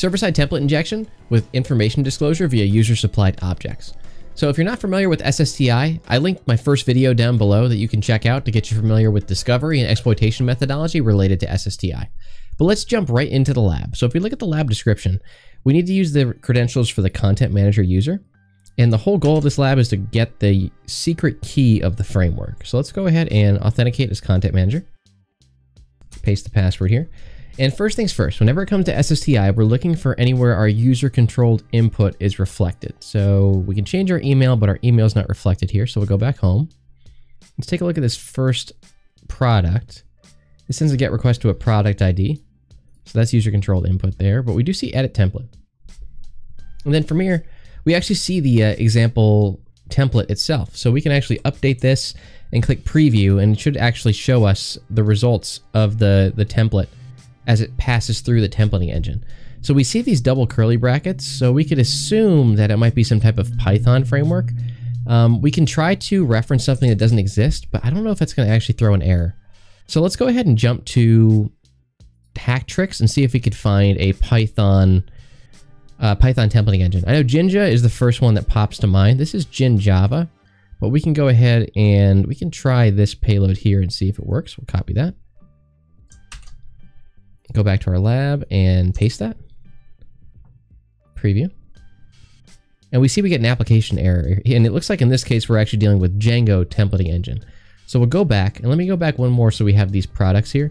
server-side template injection with information disclosure via user-supplied objects. So if you're not familiar with SSTI, I linked my first video down below that you can check out to get you familiar with discovery and exploitation methodology related to SSTI. But let's jump right into the lab. So if we look at the lab description, we need to use the credentials for the content manager user. And the whole goal of this lab is to get the secret key of the framework. So let's go ahead and authenticate as content manager. Paste the password here. And first things first, whenever it comes to SSTI, we're looking for anywhere our user-controlled input is reflected. So we can change our email, but our email is not reflected here. So we'll go back home. Let's take a look at this first product. This sends a GET request to a product ID. So that's user-controlled input there, but we do see edit template. And then from here, we actually see the example template itself. So we can actually update this and click preview, and it should actually show us the results of the template as it passes through the templating engine. So we see these double curly brackets, so we could assume that it might be some type of Python framework. We can try to reference something that doesn't exist, but I don't know if that's going to actually throw an error. So let's go ahead and jump to Hack Tricks and see if we could find a Python templating engine. I know Jinja is the first one that pops to mind. This is Jinjava, but we can go ahead and we can try this payload here and see if it works. We'll copy that. Go back to our lab and paste that. Preview. And we see we get an application error. And it looks like in this case, we're actually dealing with Django templating engine. So we'll go back, and let me go back one more so we have these products here.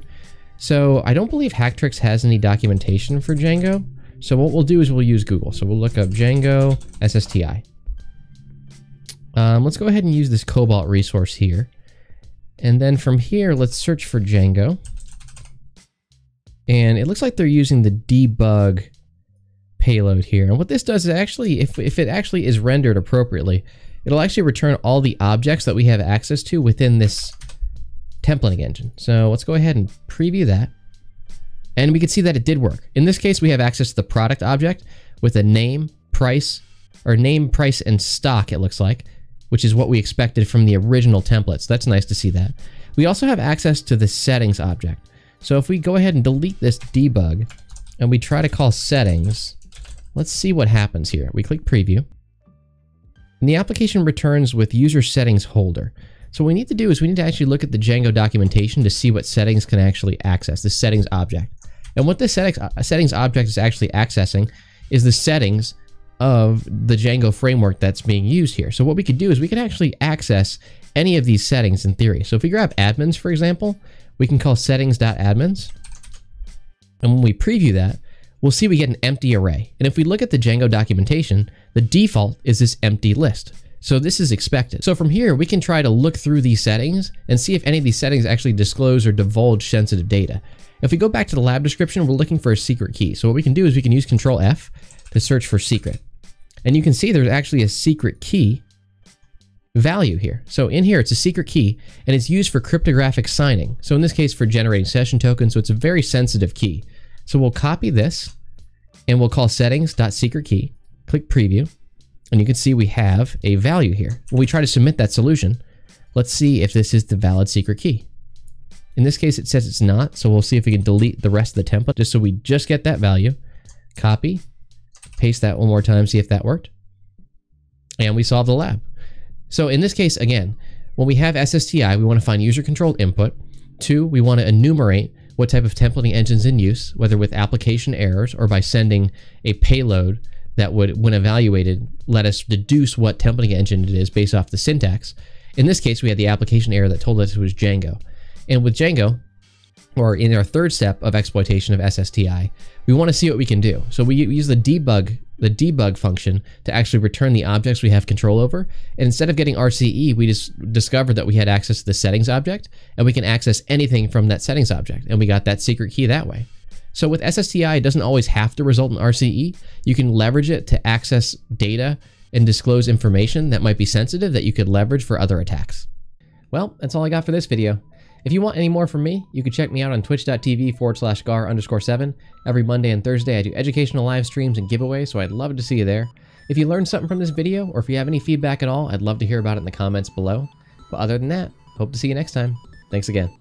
So I don't believe Hack Tricks has any documentation for Django. So what we'll do is we'll use Google. So we'll look up Django SSTI. Let's go ahead and use this Cobalt resource here. And then from here, let's search for Django. And it looks like they're using the debug payload here. And what this does is actually, if it actually is rendered appropriately, it'll actually return all the objects that we have access to within this templating engine. So let's go ahead and preview that. And we can see that it did work. In this case, we have access to the product object with a name, price, or name, price, and stock, it looks like, which is what we expected from the original template. So that's nice to see that. We also have access to the settings object. So if we go ahead and delete this debug and we try to call settings, let's see what happens here. We click preview. And the application returns with user settings holder. So what we need to do is we need to actually look at the Django documentation to see what settings can actually access, the settings object. And what this settings object is actually accessing is the settings of the Django framework that's being used here. So what we could do is we could actually access any of these settings in theory. So if we grab admins, for example, we can call settings.admins. And when we preview that, we'll see we get an empty array. And if we look at the Django documentation, the default is this empty list. So this is expected. So from here, we can try to look through these settings and see if any of these settings actually disclose or divulge sensitive data. If we go back to the lab description, we're looking for a secret key. So what we can do is we can use Control F to search for secret. And you can see there's actually a secret key value here. So in here, it's a secret key, and it's used for cryptographic signing. So in this case, for generating session tokens, so it's a very sensitive key. So we'll copy this, and we'll call settings.secret key, click preview, and you can see we have a value here. When we try to submit that solution, let's see if this is the valid secret key. In this case, it says it's not, so we'll see if we can delete the rest of the template just so we just get that value. Copy, paste that one more time, see if that worked. And we solve the lab. So in this case, again, when we have SSTI, we want to find user-controlled input. 2, we want to enumerate what type of templating engine's in use, whether with application errors or by sending a payload that would, when evaluated, let us deduce what templating engine it is based off the syntax. In this case, we had the application error that told us it was Django. And with Django, or in our third step of exploitation of SSTI, we want to see what we can do. So we use the debug function to actually return the objects we have control over. And instead of getting RCE, we just discovered that we had access to the settings object, and we can access anything from that settings object. And we got that secret key that way. So with SSTI, it doesn't always have to result in RCE. You can leverage it to access data and disclose information that might be sensitive that you could leverage for other attacks. Well, that's all I got for this video. If you want any more from me, you can check me out on twitch.tv/gar_7. Every Monday and Thursday, I do educational live streams and giveaways, so I'd love to see you there. If you learned something from this video, or if you have any feedback at all, I'd love to hear about it in the comments below. But other than that, hope to see you next time. Thanks again.